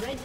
Red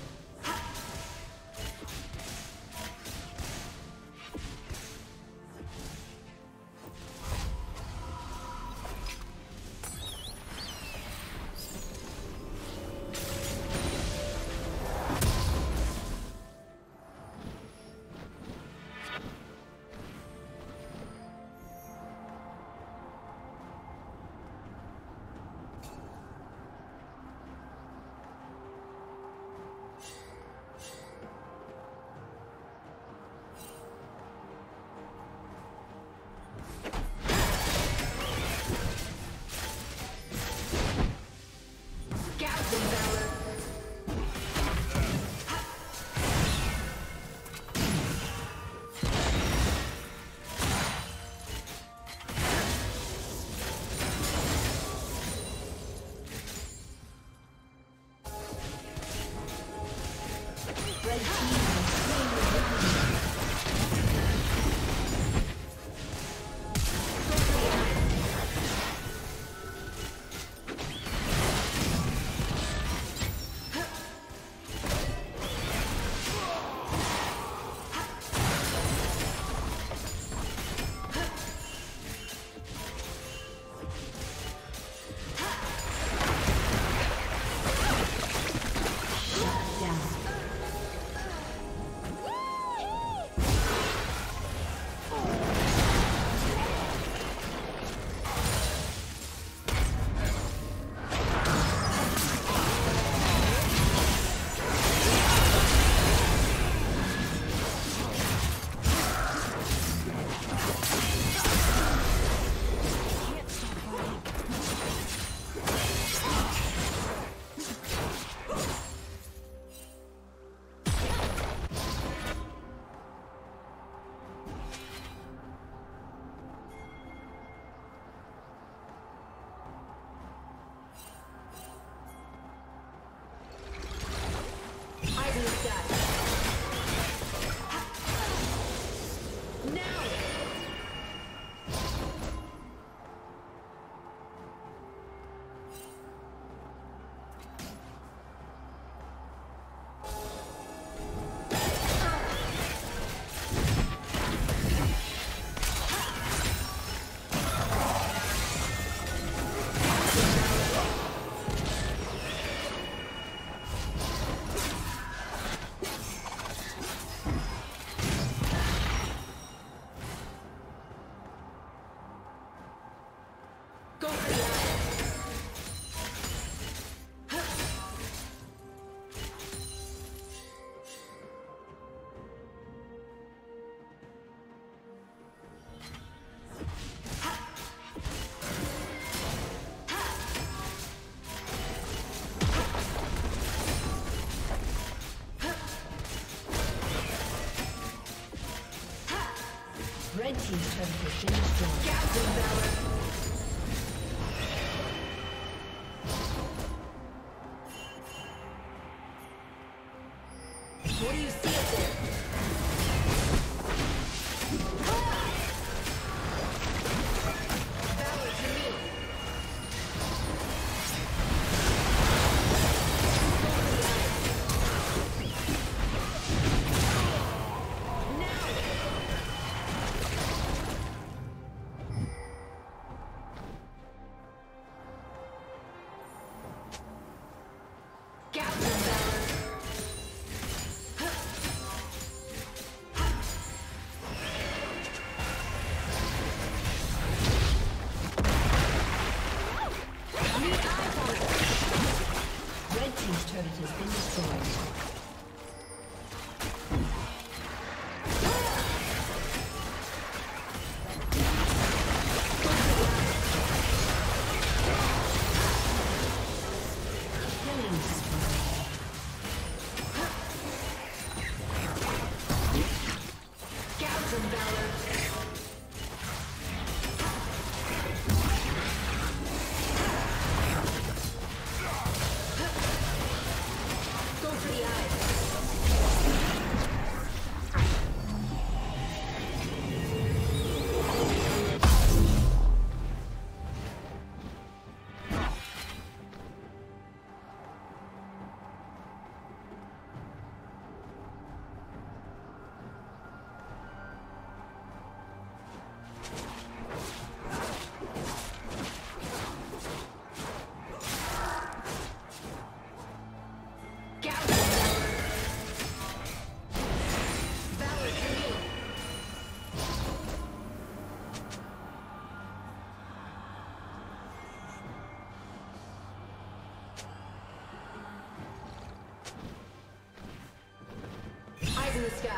Red team's turret has been destroyed. Captain Valor! in the sky.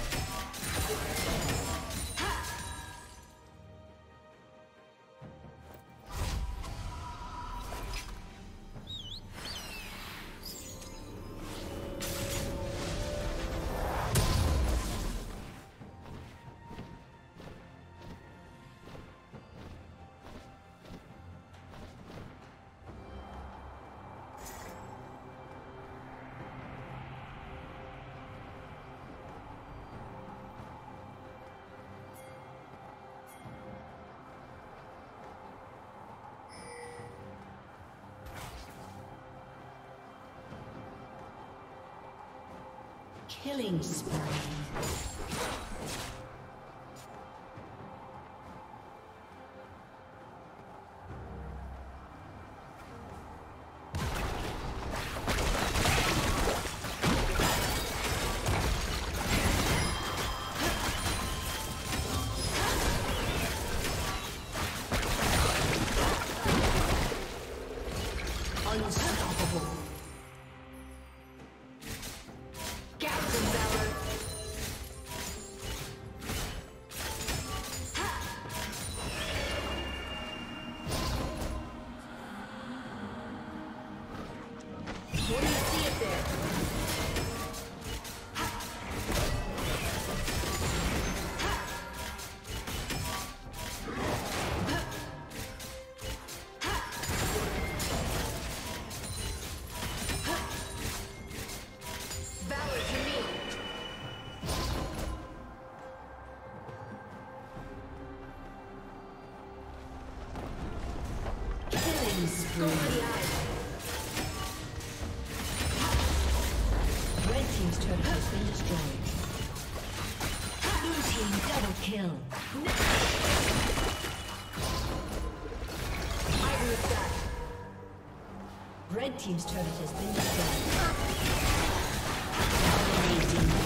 Killing spree. Go for the eye. Red team's turret has been destroyed. Blue team double kill. No. I will die. Red team's turret has been destroyed. Dominating.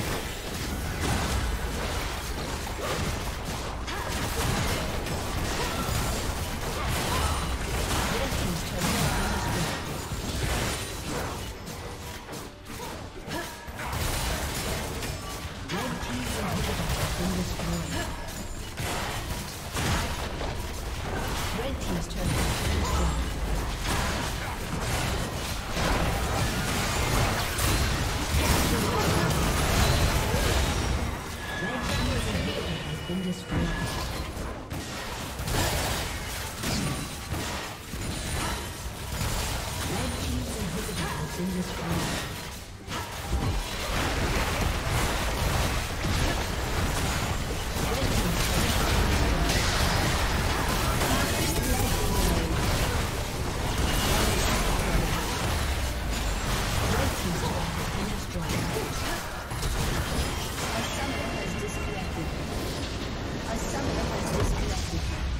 A summoner has disconnected.